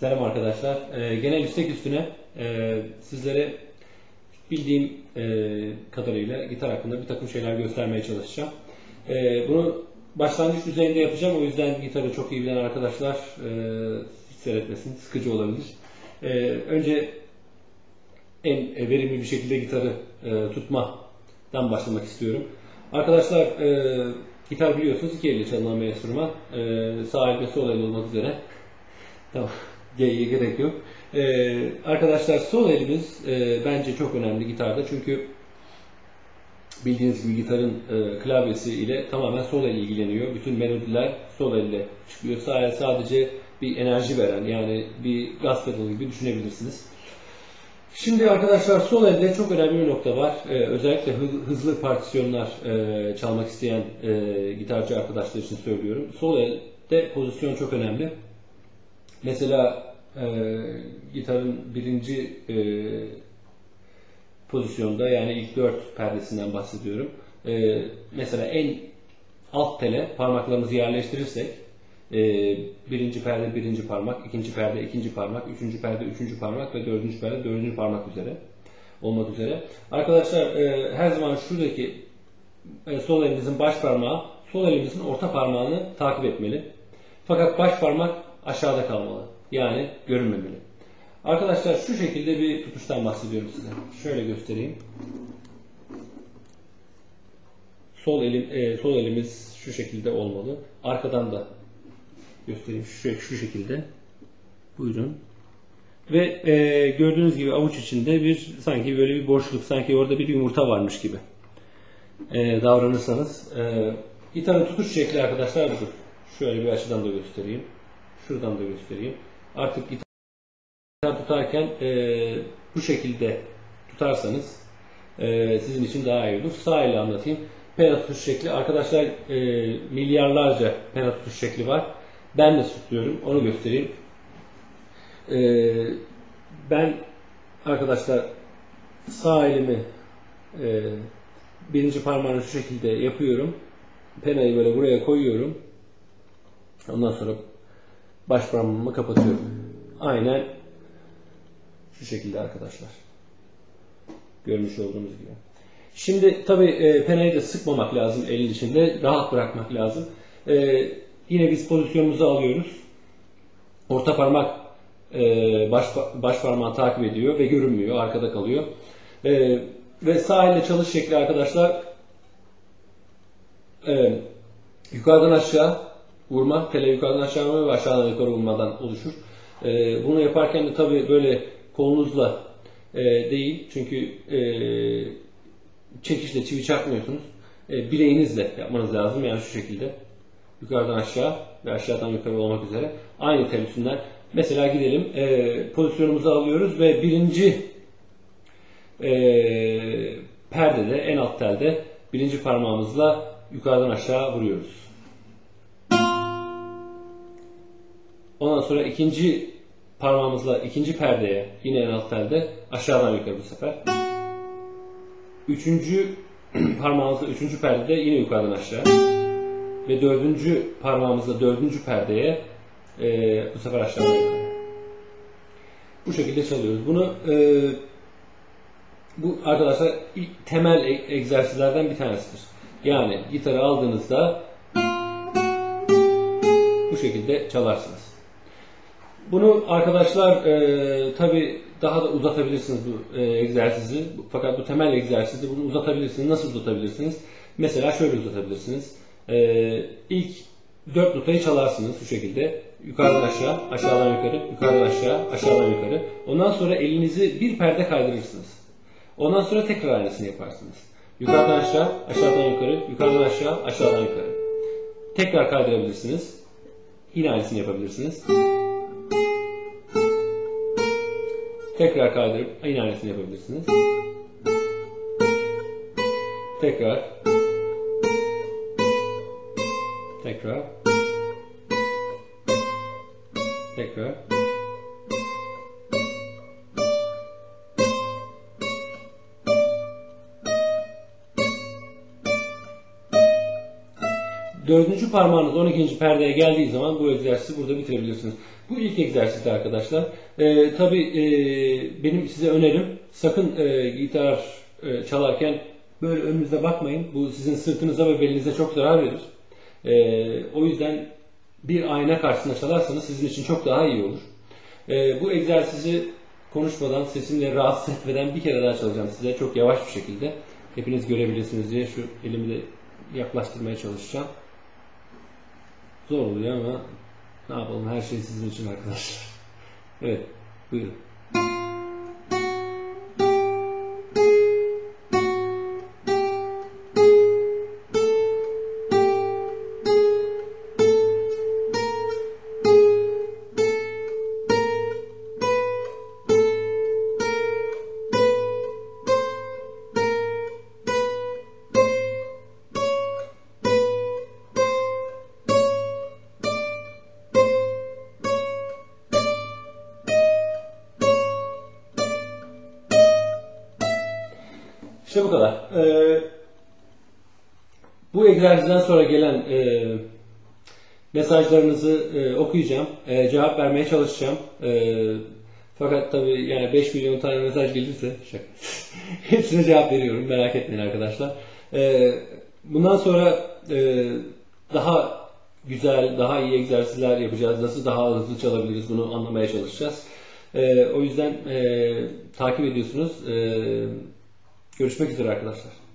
Selam arkadaşlar. Genel yüksek üstüne sizlere bildiğim kadarıyla gitar hakkında bir takım şeyler göstermeye çalışacağım. Bunu başlangıç düzeyinde yapacağım. O yüzden gitarı çok iyi bilen arkadaşlar hiç seyretmesin. Sıkıcı olabilir. Önce en verimli bir şekilde gitarı tutmadan başlamak istiyorum. Arkadaşlar gitar biliyorsunuz iki elle çalınan bir enstrüman. Sağ el ve sol el olmak üzere. Tamam, gerek yok. Arkadaşlar sol elimiz bence çok önemli gitarda, çünkü bildiğiniz gibi gitarın klavyesi ile tamamen sol el ilgileniyor. Bütün melodiler sol elle çıkıyor. Sağ el sadece bir enerji veren, yani bir gaz pedalı gibi düşünebilirsiniz. Şimdi arkadaşlar sol elde çok önemli bir nokta var. Özellikle hızlı partisyonlar çalmak isteyen gitarcı arkadaşlar için söylüyorum. Sol elde pozisyon çok önemli. Mesela gitarın birinci pozisyonda, yani ilk dört perdesinden bahsediyorum. Mesela en alt tele parmaklarımızı yerleştirirsek birinci perde birinci parmak, ikinci perde ikinci parmak, üçüncü perde üçüncü parmak ve dördüncü perde dördüncü parmak üzere olmak üzere. Arkadaşlar her zaman şuradaki sol elimizin baş parmağı sol elimizin orta parmağını takip etmeli. Fakat baş parmak aşağıda kalmalı. Yani görünmemeli. Arkadaşlar şu şekilde bir tutuştan bahsediyorum size. Şöyle göstereyim. Sol elimiz şu şekilde olmalı. Arkadan da göstereyim şu şekilde. Buyurun. Ve gördüğünüz gibi avuç içinde bir sanki böyle bir boşluk, sanki orada bir yumurta varmış gibi davranırsanız. Gitarın tutuş şekli arkadaşlar budur. Şöyle bir açıdan da göstereyim. Şuradan da göstereyim. Artık gitar tutarken bu şekilde tutarsanız sizin için daha iyi olur. Sağ ile anlatayım. Pera tutuş şekli. Arkadaşlar milyarlarca pera tutuş şekli var. Ben de tutuyorum. Onu göstereyim. Ben arkadaşlar sağ elimi birinci parmağını şu şekilde yapıyorum. Penayı böyle buraya koyuyorum. Ondan sonra baş parmağımı kapatıyorum. Aynen şu şekilde arkadaşlar. Görmüş olduğunuz gibi. Şimdi tabi penayı da sıkmamak lazım elin içinde. Rahat bırakmak lazım. Yine biz pozisyonumuzu alıyoruz. Orta parmak baş parmağı takip ediyor ve görünmüyor. Arkada kalıyor. Ve sağ elle çalış şekli arkadaşlar yukarıdan aşağı vurma, tele yukarıdan aşağı vurma ve aşağıdan yukarı vurmadan oluşur. Bunu yaparken de tabi böyle kolunuzla değil, çünkü çekişle çivi çakmıyorsunuz. Bileğinizle yapmanız lazım, yani şu şekilde. Yukarıdan aşağı ve aşağıdan yukarı olmak üzere. Aynı tel üstünden. Mesela gidelim, pozisyonumuzu alıyoruz ve birinci perdede, en alt telde birinci parmağımızla yukarıdan aşağı vuruyoruz. Ondan sonra ikinci parmağımızla ikinci perdeye, yine en alt telde aşağıdan yukarı bu sefer. Üçüncü parmağımızla üçüncü perdede yine yukarıdan aşağı. Ve dördüncü parmağımızla dördüncü perdeye bu sefer aşağıdan yukarı. Bu şekilde çalıyoruz. Bunu bu arkadaşlar ilk temel egzersizlerden bir tanesidir. Yani gitarı aldığınızda bu şekilde çalarsınız. Bunu arkadaşlar tabi daha da uzatabilirsiniz bu egzersizi. Fakat bu temel egzersizdi. Bunu uzatabilirsiniz. Nasıl uzatabilirsiniz? Mesela şöyle uzatabilirsiniz. İlk 4 notayı çalarsınız bu şekilde. Yukarıdan aşağı, aşağıdan yukarı, yukarıdan aşağı, aşağıdan yukarı. Ondan sonra elinizi bir perde kaydırırsınız. Ondan sonra tekrar aynısını yaparsınız. Yukarıdan aşağı, aşağıdan yukarı, yukarıdan aşağı, aşağıdan yukarı. Tekrar kaydırabilirsiniz. Yine aynısını yapabilirsiniz. Tekrar kaydırıp aynı aynısını yapabilirsiniz. Tekrar. Tekrar. Tekrar. 4. parmağınız 12. perdeye geldiği zaman bu egzersizi burada bitirebilirsiniz. Bu ilk egzersizdi arkadaşlar. Tabii benim size önerim, sakın gitar çalarken böyle önünüze bakmayın. Bu sizin sırtınıza ve belinize çok zarar verir. O yüzden bir ayna karşısında çalarsanız sizin için çok daha iyi olur. Bu egzersizi konuşmadan, sesimle rahatsız etmeden bir kere daha çalacağım size. Çok yavaş bir şekilde. Hepiniz görebilirsiniz diye şu elimi de yaklaştırmaya çalışacağım. Zor oluyor ama ne yapalım, her şey sizin için arkadaşlar. Evet, buyurun. İşte bu kadar. Bu egzersizden sonra gelen mesajlarınızı okuyacağım. Cevap vermeye çalışacağım. Fakat tabii yani 5 milyon tane mesaj gelirse hepsine cevap veriyorum. Merak etmeyin arkadaşlar. Bundan sonra daha güzel, daha iyi egzersizler yapacağız. Nasıl daha hızlı çalabiliriz bunu anlamaya çalışacağız. O yüzden takip ediyorsunuz. Görüşmek üzere arkadaşlar.